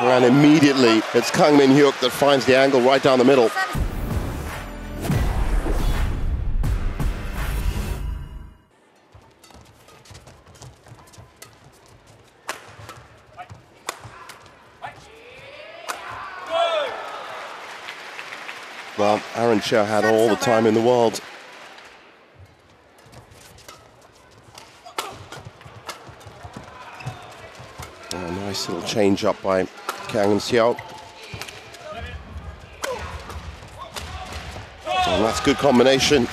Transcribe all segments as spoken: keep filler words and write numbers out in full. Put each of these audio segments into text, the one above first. And immediately, it's Kang Min-hyuk that finds the angle right down the middle. Well, Aaron Chia had all the time in the world. Oh, nice little change up by Kang and Seo. And that's a good combination.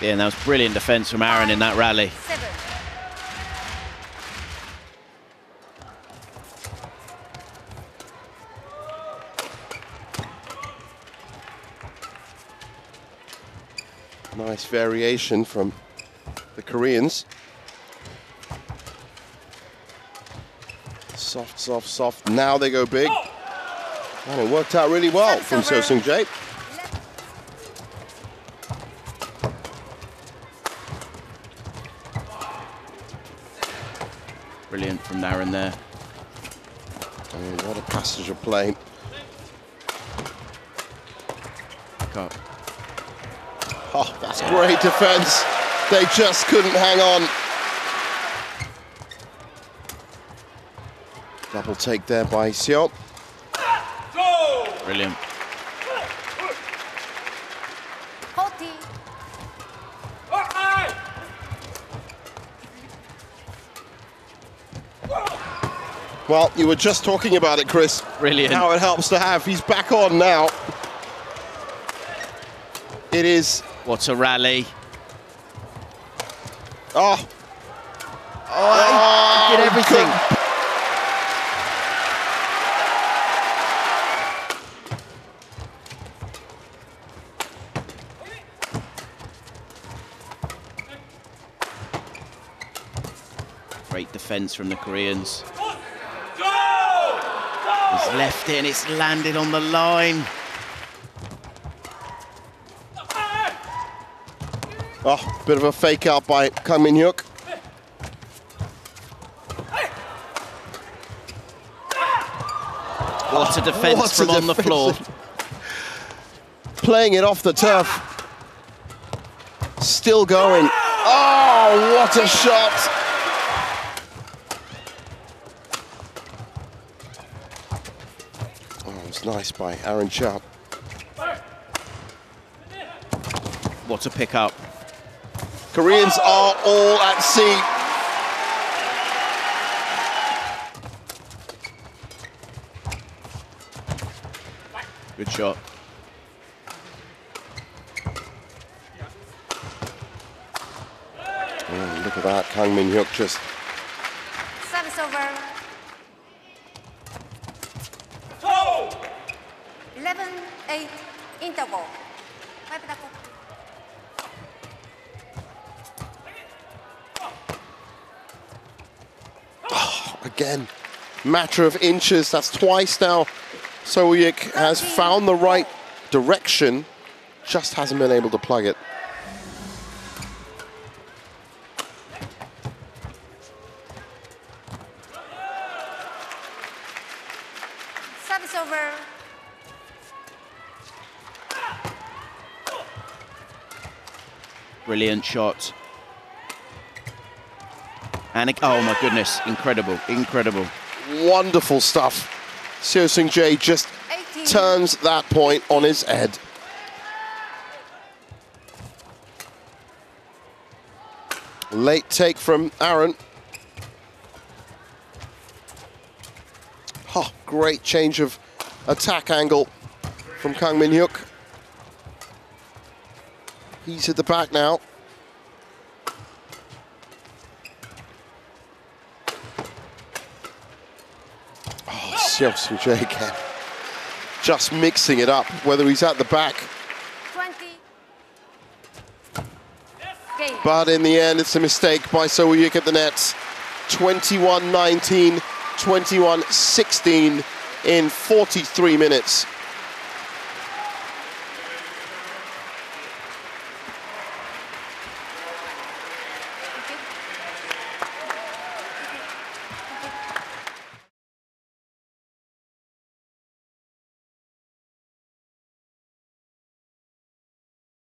Yeah, and that was brilliant defense from Aaron in that rally. Seven. Nice variation from the Koreans. Soft, soft, soft. Now they go big. And it worked out really well from Seo Seung Jae. Brilliant from Aaron there. And what a passage of play. Cut. Oh, that's great defense. They just couldn't hang on. Double take there by Seo. Brilliant. Well, you were just talking about it, Chris. Brilliant. How it helps to have. He's back on now. It is. What a rally. Oh. Oh, oh he did everything. Great defense from the Koreans. Go! Go! He's left it and it's landed on the line. Oh, bit of a fake out by Kang Min-hyuk. What a defense what from a on defense. the floor. Playing it off the turf. Still going. Oh, what a shot. Oh, it was nice by Aaron Sharp. What a pick up. Koreans are all at sea. Good shot. Oh, look at that, Kang Min-hyuk just... Service over. Oh. eleven eight interval. Again, matter of inches, that's twice now. Soh Wooi Yik has found the right direction, just hasn't been able to plug it. Service over. Brilliant shot. And it, oh my goodness, incredible, incredible. Wonderful stuff. Seo Seung Jae just eighteen. Turns that point on his head. Late take from Aaron. Oh, great change of attack angle from Kang Min-hyuk. He's at the back now. Seo Seung Jae just mixing it up, whether he's at the back. twenty. But in the end, it's a mistake by Soh Wooi Yik at the net. twenty-one nineteen, twenty-one sixteen in forty-three minutes.